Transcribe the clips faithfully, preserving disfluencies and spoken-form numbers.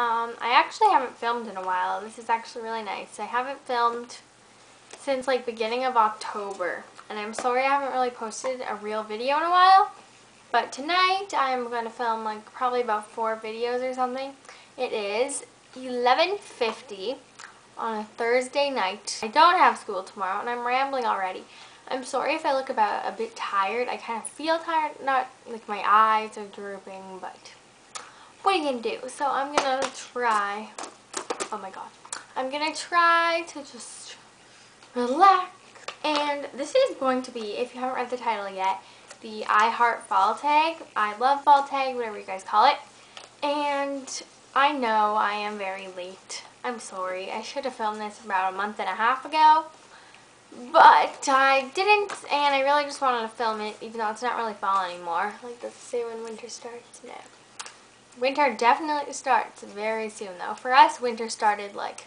Um, I actually haven't filmed in a while. This is actually really nice. I haven't filmed since like beginning of October. And I'm sorry I haven't really posted a real video in a while. But tonight I'm going to film like probably about four videos or something. It is eleven fifty on a Thursday night. I don't have school tomorrow and I'm rambling already. I'm sorry if I look about a bit tired. I kind of feel tired. Not like my eyes are drooping, but what are you going to do? So I'm going to try, oh my god, I'm going to try to just relax. And this is going to be, if you haven't read the title yet, the I Heart Fall Tag. I love fall tag, whatever you guys call it. And I know I am very late. I'm sorry. I should have filmed this about a month and a half ago. But I didn't, and I really just wanted to film it, even though it's not really fall anymore. Like, that's the same when winter starts now. Winter definitely starts very soon, though. For us, winter started, like,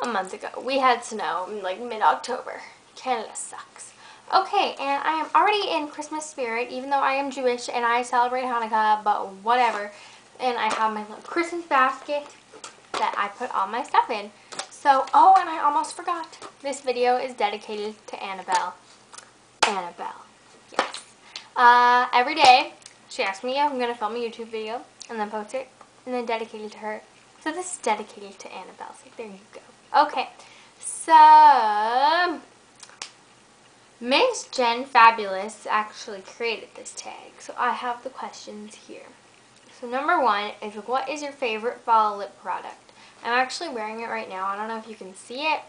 a month ago. We had snow in, like, mid-October. Canada sucks. Okay, and I am already in Christmas spirit, even though I am Jewish and I celebrate Hanukkah, but whatever. And I have my little Christmas basket that I put all my stuff in. So, oh, and I almost forgot. This video is dedicated to Annabelle. Annabelle. Yes. Uh, every day, she asks me if I'm going to film a YouTube video and then post it and then dedicate it to her. So this is dedicated to Annabelle. So there you go. Okay. So, Miss Jen Fabulous actually created this tag. So I have the questions here. So number one is, what is your favorite fall lip product? I'm actually wearing it right now. I don't know if you can see it,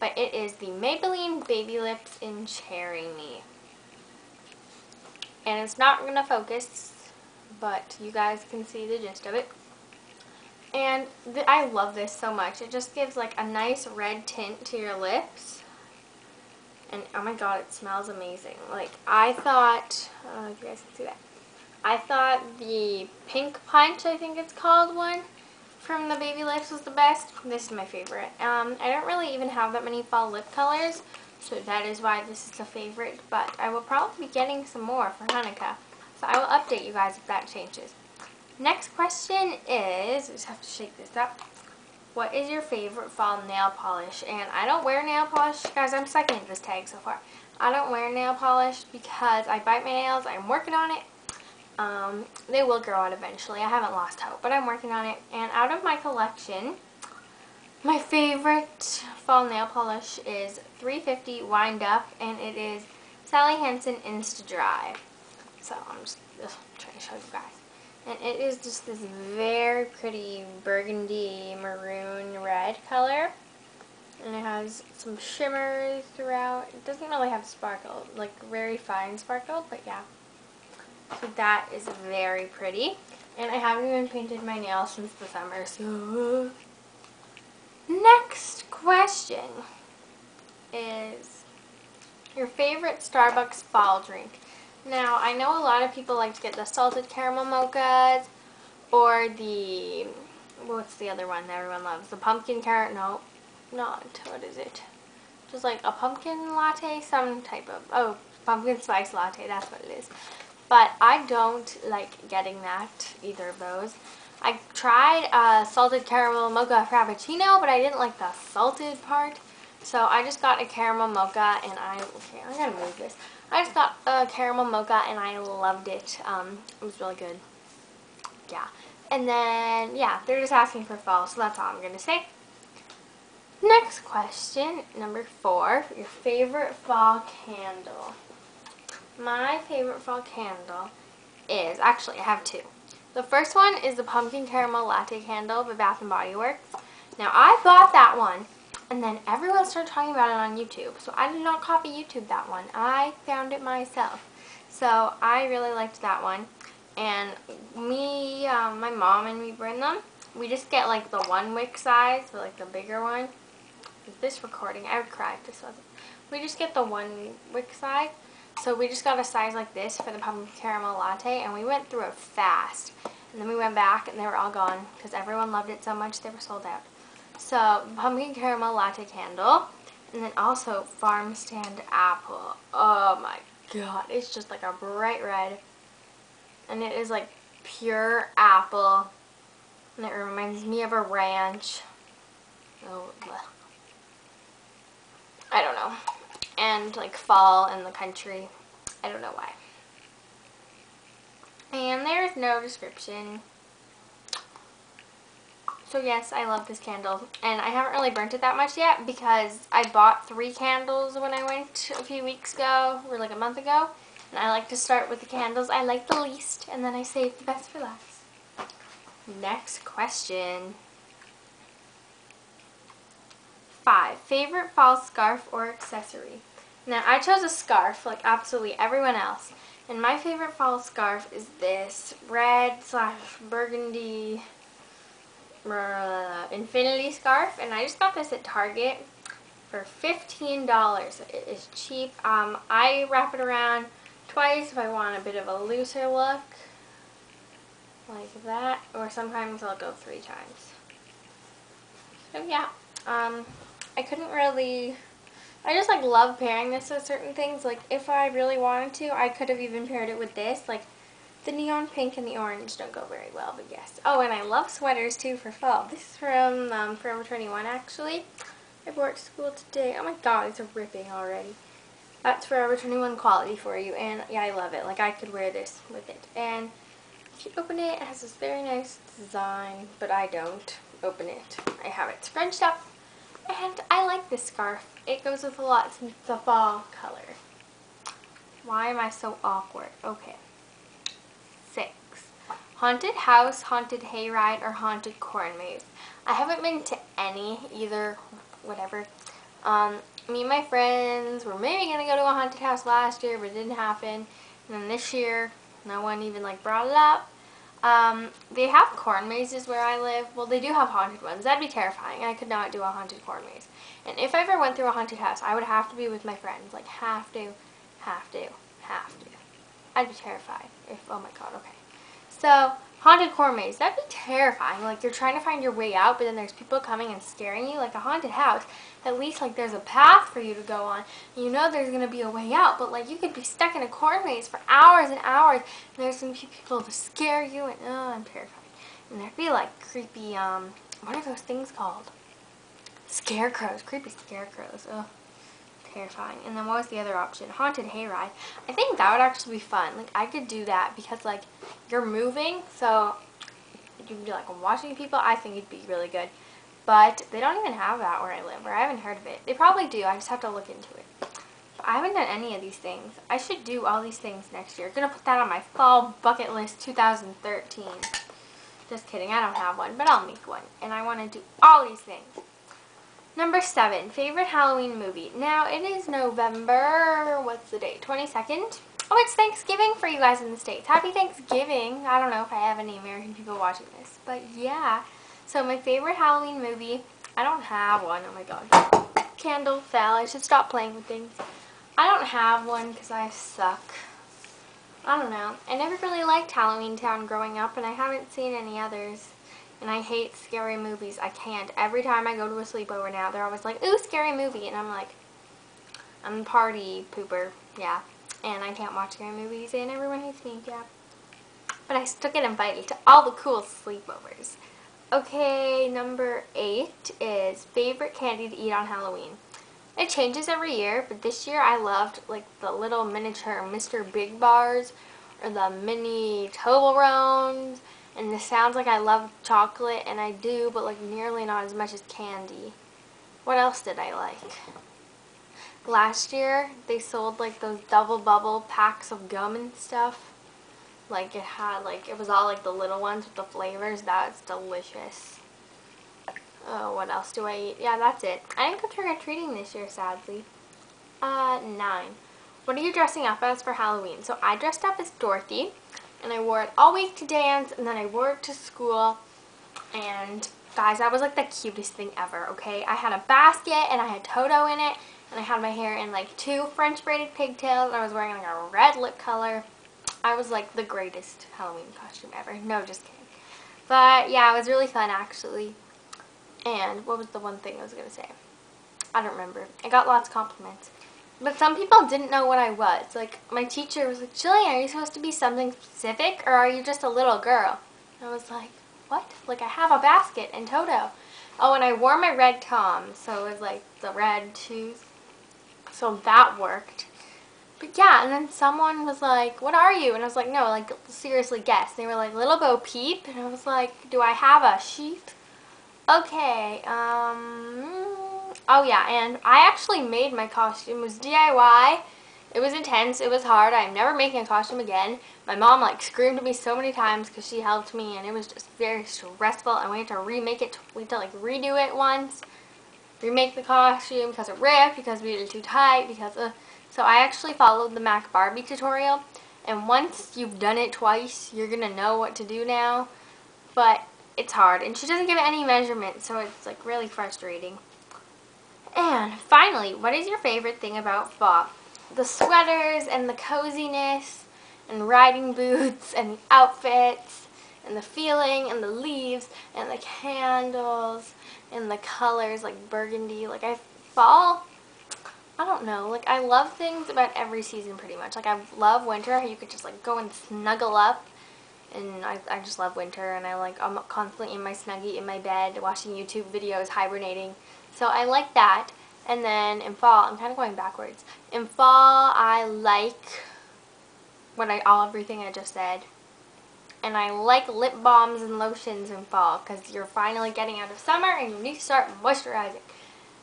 but it is the Maybelline Baby Lips in Cherie Me. And it's not going to focus, but you guys can see the gist of it. And th I love this so much. It just gives like a nice red tint to your lips. And oh my god, it smells amazing. Like, I thought, I don't know if you guys can see that. I thought the Pink Punch, I think it's called, one from the Baby Lips was the best. This is my favorite. Um, I don't really even have that many fall lip colors, so that is why this is a favorite. But I will probably be getting some more for Hanukkah, so I will update you guys if that changes. Next question is, I just have to shake this up. What is your favorite fall nail polish? And I don't wear nail polish. Guys, I'm stuck into this tag so far. I don't wear nail polish because I bite my nails. I'm working on it. Um, they will grow out eventually. I haven't lost hope, but I'm working on it. And out of my collection, my favorite fall nail polish is three fifty Wind Up, and it is Sally Hansen Insta Dry. So I'm just ugh, trying to show you guys. And it is just this very pretty burgundy, maroon, red color. And it has some shimmers throughout. It doesn't really have sparkle, like very fine sparkle, but yeah. So that is very pretty. And I haven't even painted my nails since the summer, so... Next question is your favorite Starbucks fall drink. Now, I know a lot of people like to get the salted caramel mochas or the... what's the other one that everyone loves? The pumpkin carrot... no, not. What is it? Just like a pumpkin latte, some type of... oh, pumpkin spice latte, that's what it is. But I don't like getting that, either of those. I tried a salted caramel mocha frappuccino, but I didn't like the salted part. So I just got a caramel mocha, and I, okay, I'm gonna move this. I just got a caramel mocha, and I loved it. Um, it was really good. Yeah. And then, yeah, they're just asking for fall, so that's all I'm gonna say. Next question, number four, your favorite fall candle. My favorite fall candle is, actually I have two. The first one is the Pumpkin Caramel Latte Candle by Bath and Body Works. Now I bought that one and then everyone started talking about it on YouTube. So I did not copy YouTube that one. I found it myself. So I really liked that one. And me, um, my mom and me bring them. We just get like the one wick size, but, like the bigger one. With this recording, I would cry if this wasn't. We just get the one wick size. So we just got a size like this for the pumpkin caramel latte, and we went through it fast. And then we went back, and they were all gone because everyone loved it so much they were sold out. So pumpkin caramel latte candle, and then also farm stand apple. Oh my god, it's just like a bright red, and it is like pure apple And it reminds me of a ranch. Oh, bleh. I don't know. And like fall in the country. I don't know why. And there's no description. So yes, I love this candle. And I haven't really burnt it that much yet because I bought three candles when I went a few weeks ago, or like a month ago. And I like to start with the candles I like the least, and then I save the best for last. Next question. Five. Favorite fall scarf or accessory? Now, I chose a scarf like absolutely everyone else. And my favorite fall scarf is this red slash burgundy uh, infinity scarf. And I just got this at Target for fifteen dollars. It is cheap. Um, I wrap it around twice if I want a bit of a looser look. Like that. Or sometimes I'll go three times. So yeah. Um, I couldn't really... I just like love pairing this with certain things. Like if I really wanted to, I could have even paired it with this. Like the neon pink and the orange don't go very well, but yes. Oh, and I love sweaters too for fall. This is from um, Forever twenty-one actually. I bought to school today. Oh my god, it's ripping already. That's Forever twenty-one quality for you, and yeah, I love it. Like I could wear this with it. And if you open it, it has this very nice design, but I don't open it. I have it scrunched up. And I like this scarf. It goes with a lot since it's a fall color. Why am I so awkward? Okay. Six. Haunted house, haunted hayride, or haunted corn maze. I haven't been to any, either, whatever. Um, me and my friends were maybe going to go to a haunted house last year, but it didn't happen. And then this year, no one even like brought it up. Um, they have corn mazes where I live. Well, they do have haunted ones. That'd be terrifying. I could not do a haunted corn maze. And if I ever went through a haunted house, I would have to be with my friends. Like, have to, have to, have to. I'd be terrified. If, oh my god, okay. So, haunted corn maze. That'd be terrifying. Like, you're trying to find your way out, but then there's people coming and scaring you. Like, a haunted house, at least, like, there's a path for you to go on. You know there's gonna be a way out, but, like, you could be stuck in a corn maze for hours and hours, and there's gonna be people to scare you, and, oh, I'm terrified. And there'd be, like, creepy, um, what are those things called? Scarecrows. Creepy scarecrows. Ugh. Terrifying. And then what was the other option? Haunted hayride. I think that would actually be fun. Like, I could do that because, like, you're moving, so you'd be, like, watching people. I think it'd be really good. But they don't even have that where I live, or I haven't heard of it. They probably do. I just have to look into it. But I haven't done any of these things. I should do all these things next year. I'm going to put that on my fall bucket list two thousand thirteen. Just kidding. I don't have one, but I'll make one. And I want to do all these things. Number seven, favorite Halloween movie. Now, it is November, what's the date, twenty-second? Oh, it's Thanksgiving for you guys in the States. Happy Thanksgiving. I don't know if I have any American people watching this, but yeah. So, my favorite Halloween movie, I don't have one. Oh my god. Candle fell. I should stop playing with things. I don't have one because I suck. I don't know. I never really liked Halloween Town growing up, and I haven't seen any others. And I hate scary movies. I can't. Every time I go to a sleepover now, they're always like, ooh, scary movie. And I'm like, I'm a party pooper. Yeah. And I can't watch scary movies. And everyone hates me. Yeah. But I still get invited to all the cool sleepovers. Okay, number eight is favorite candy to eat on Halloween. It changes every year. But this year I loved, like, the little miniature Mister Big bars. Or the mini Toblerones. And this sounds like I love chocolate, and I do, but like nearly not as much as candy. What else did I like? Last year, they sold like those double bubble packs of gum and stuff. Like it had like, it was all like the little ones with the flavors. That's delicious. Oh, what else do I eat? Yeah, that's it. I didn't go trick-or-treating this year, sadly. Uh, nine. What are you dressing up as for Halloween? So I dressed up as Dorothy. And I wore it all week to dance, and then I wore it to school, and guys, that was like the cutest thing ever, okay? I had a basket, and I had Toto in it, and I had my hair in like two French braided pigtails, and I was wearing like a red lip color. I was like the greatest Halloween costume ever. No, just kidding. But yeah, it was really fun, actually. And what was the one thing I was going to say? I don't remember. I got lots of compliments. But some people didn't know what I was. Like, my teacher was like, Jillian, are you supposed to be something specific, or are you just a little girl? And I was like, what? Like, I have a basket and Toto. Oh, and I wore my red Tom, so it was like the red shoes. So that worked. But yeah, and then someone was like, what are you? And I was like, no, like, seriously, guess. And they were like, Little Bo Peep. And I was like, do I have a sheep? Okay, um, oh yeah, and I actually made my costume. It was D I Y. It was intense. It was hard. I'm never making a costume again. My mom, like, screamed at me so many times because she helped me, and it was just very stressful. And we had to remake it. We had to, like, redo it once. Remake the costume because it ripped, because we did it too tight, because, uh, so I actually followed the Mac Barbie tutorial, and once you've done it twice, you're going to know what to do now, but it's hard. And she doesn't give any measurements, so it's, like, really frustrating. And finally, what is your favorite thing about fall? The sweaters and the coziness and riding boots and the outfits and the feeling and the leaves and the candles and the colors, like burgundy. Like, I fall, I don't know, like, I love things about every season pretty much. Like, I love winter. You could just, like, go and snuggle up, and I, I just love winter, and I like I'm constantly in my snuggie in my bed watching YouTube videos, hibernating, so I like that. And then in fall, I'm kind of going backwards. In fall, I like what I all everything I just said. And I like lip balms and lotions in fall because you're finally getting out of summer and you need to start moisturizing.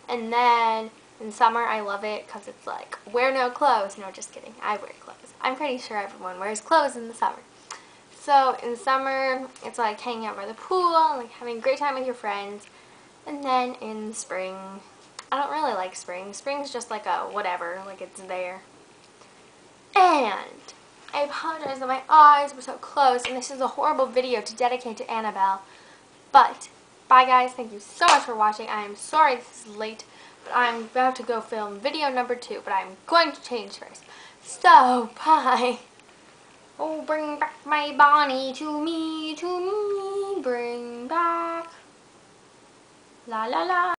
And then in summer, I love it because it's like, wear no clothes. No, just kidding. I wear clothes. I'm pretty sure everyone wears clothes in the summer. So in summer, it's like hanging out by the pool, like having a great time with your friends. And then in spring, I don't really like spring. Spring's just like a whatever, like it's there. And I apologize that my eyes were so closed, and this is a horrible video to dedicate to Annabelle. But bye guys, thank you so much for watching. I am sorry this is late, but I'm about to go film video number two, but I'm going to change first. So bye. Oh, bring back my Bonnie to me, to me, bring back. La la la.